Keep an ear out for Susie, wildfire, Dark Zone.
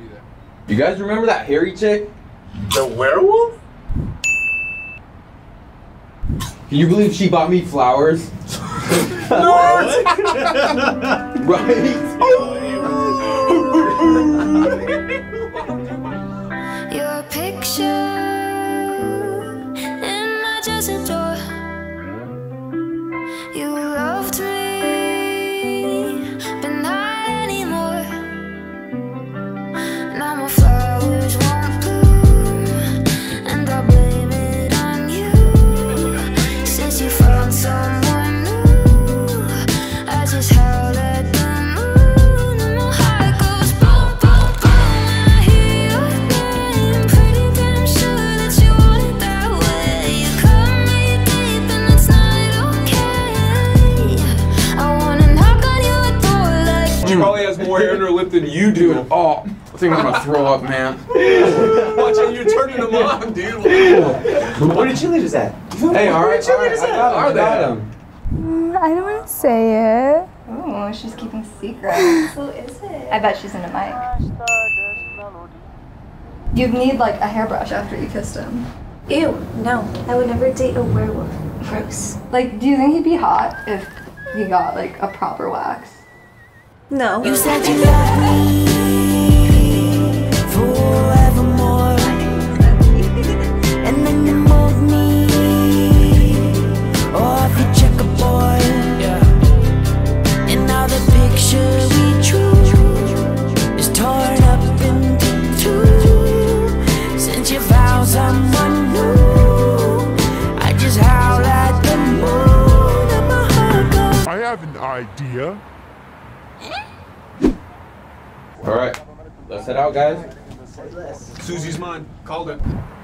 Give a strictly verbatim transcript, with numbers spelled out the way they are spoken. be there. You guys remember that hairy chick? The werewolf? Can you believe she bought me flowers? No! Right? Your picture in my dressing drawer. You loved me, but not anymore. Now my flowers won't bloom, and I blame it on you. Since you found someone new, I just held it. More hair in her lip than you do. Oh, I think I'm gonna throw up, man. Watch out, you're turning them on, dude. Where did cheerleaders at? Hey, all right, all right, I got, I got him. Mm, I don't want to say it. Oh, she's keeping secrets. Who is it? I bet she's in a mic. You'd need like a hairbrush after you kissed him. Ew, no. I would never date a werewolf. Gross. Like, do you think he'd be hot if he got like a proper wax? No. You said you love me forevermore, and then you moved me off your checkerboard, yeah. And now the picture we drew is torn up into two. Since you found someone new, I just howl at the moon, and my heart goes. I have an idea. All right, let's head out, guys. Susie's mine. Called it.